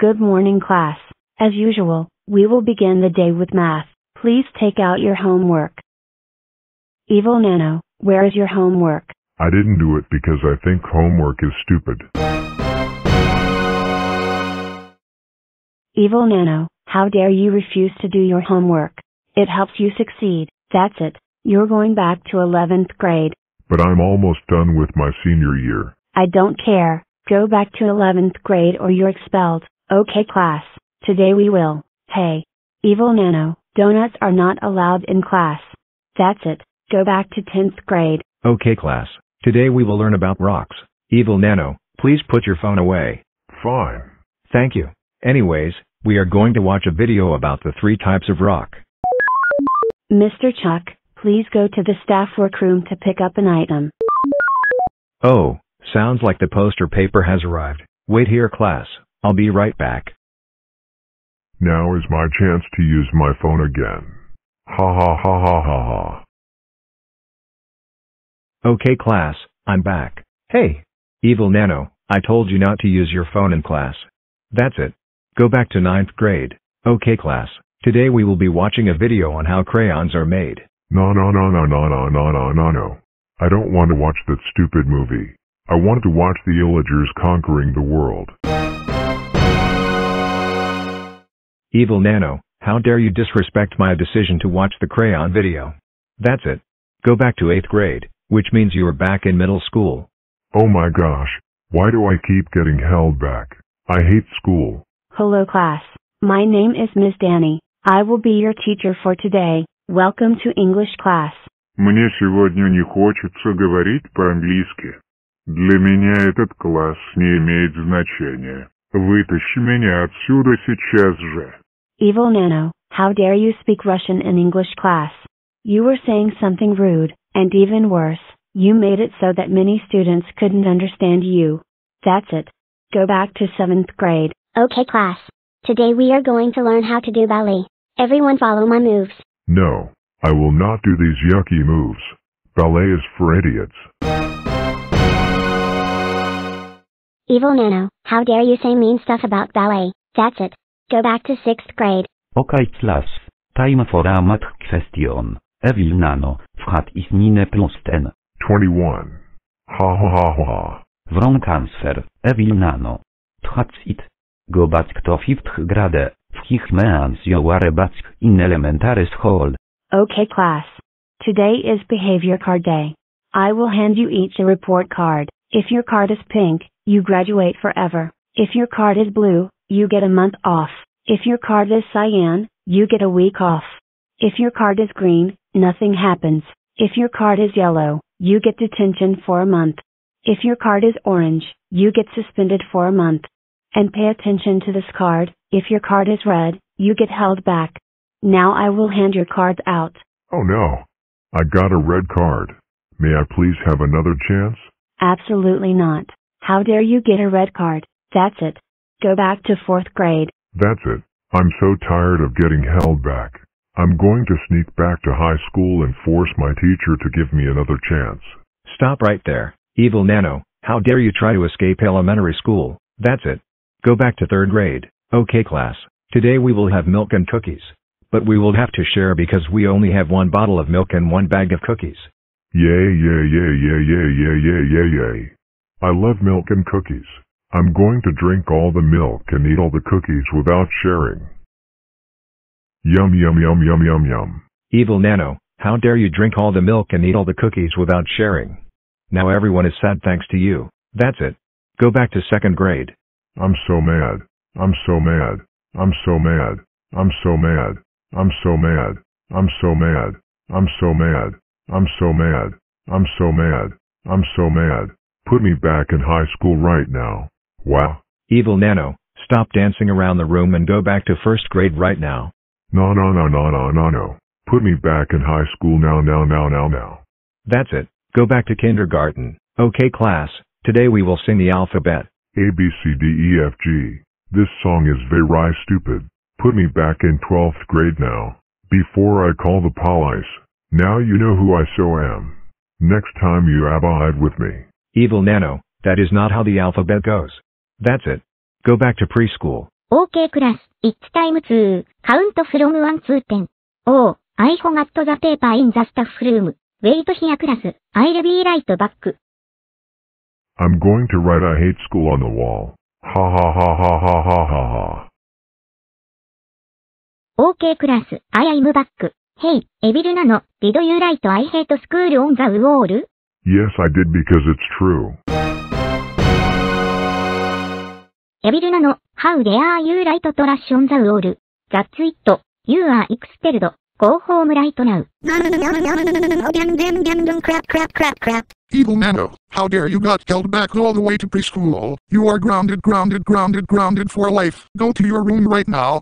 Good morning, class. As usual, we will begin the day with math. Please take out your homework. Evil Nano, where is your homework? I didn't do it because I think homework is stupid. Evil Nano, how dare you refuse to do your homework? It helps you succeed. That's it. You're going back to 11th grade. But I'm almost done with my senior year. I don't care. Go back to 11th grade or you're expelled. Okay, class. Today we will. Hey, Evil Nano, donuts are not allowed in class. That's it. Go back to 10th grade. Okay, class. Today we will learn about rocks. Evil Nano, please put your phone away. Fine. Thank you. Anyways, we are going to watch a video about the three types of rock. Mr. Chuck, please go to the staff workroom to pick up an item. Oh, sounds like the poster paper has arrived. Wait here, class. I'll be right back. Now is my chance to use my phone again. Ha ha ha ha ha ha. Okay, class, I'm back. Hey, Evil Nano, I told you not to use your phone in class. That's it. Go back to 9th grade. Okay, class, today we will be watching a video on how crayons are made. No no no no no no no no no no. I don't want to watch that stupid movie. I want to watch the Illagers conquering the world. Evil Nano, how dare you disrespect my decision to watch the crayon video. That's it. Go back to 8th grade, which means you are back in middle school. Oh my gosh, why do I keep getting held back? I hate school. Hello class, my name is Miss Danny. I will be your teacher for today. Welcome to English class. Мне сегодня не хочется говорить по-английски. Для меня этот класс не имеет значения. Вытащи меня отсюда сейчас же. Evil Nano, how dare you speak Russian in English class? You were saying something rude, and even worse, you made it so that many students couldn't understand you. That's it. Go back to 7th grade. Okay class. Today we are going to learn how to do ballet. Everyone follow my moves. No, I will not do these yucky moves. Ballet is for idiots. Evil Nano, how dare you say mean stuff about ballet? That's it. Go back to 6th grade. Okay class, time for a math question. Evil Nano, wchat istnine plusten. 21. Ha ha ha ha. Wrong answer, Evil Nano. That's it. Go back to 5th grade. Which means you are back in elementary school. Okay class. Today is behavior card day. I will hand you each a report card. If your card is pink, you graduate forever. If your card is blue, you get a month off. If your card is cyan, you get a week off. If your card is green, nothing happens. If your card is yellow, you get detention for a month. If your card is orange, you get suspended for a month. And pay attention to this card, if your card is red, you get held back. Now I will hand your cards out. Oh no! I got a red card. May I please have another chance? Absolutely not. How dare you get a red card? That's it. Go back to 4th grade. That's it. I'm so tired of getting held back. I'm going to sneak back to high school and force my teacher to give me another chance. Stop right there. Evil Nano, how dare you try to escape elementary school? That's it. Go back to 3rd grade. Okay class, today we will have milk and cookies. But we will have to share because we only have one bottle of milk and one bag of cookies. Yay, yay, yay, yay, yay, yay, yay, yay, yay. I love milk and cookies. I'm going to drink all the milk and eat all the cookies without sharing. Yum, yum, yum, yum, yum, yum. Evil Nano, how dare you drink all the milk and eat all the cookies without sharing? Now everyone is sad thanks to you. That's it. Go back to 2nd grade. I'm so mad. I'm so mad. I'm so mad. I'm so mad. I'm so mad. I'm so mad. I'm so mad. I'm so mad. I'm so mad. I'm so mad. Put me back in high school right now. Wow. Evil Nano, stop dancing around the room and go back to 1st grade right now. No no no no no no no. Put me back in high school now now now now now. That's it. Go back to kindergarten. Okay class, today we will sing the alphabet. A B C D E F G. This song is very stupid. Put me back in 12th grade now. Before I call the police. Now you know who I so am. Next time you abide with me. Evil Nano, that is not how the alphabet goes. That's it. Go back to preschool. OK クラス、It's time to count from 1 to 10. Oh, I forgot the paper in the staff room. Wait here クラス, I'll be right back. I'm going to write I hate school on the wall. Ha ha ha ha ha ha ha ha. OK クラス、I am back. Hey, Evil Nano, did you write I hate school on the wall? Yes, I did because it's true. Evil Nano, how dare you write trash on the wall? That's it. You are expelled. Go home right now. Crap. Evil Nano, how dare you got called back all the way to preschool? You are grounded for life. Go to your room right now.